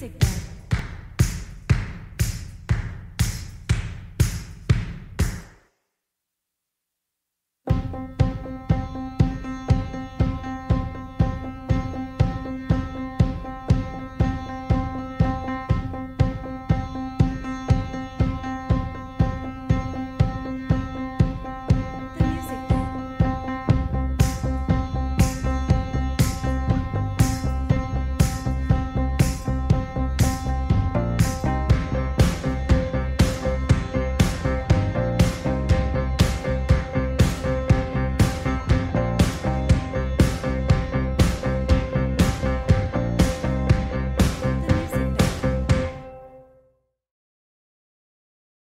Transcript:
classic band.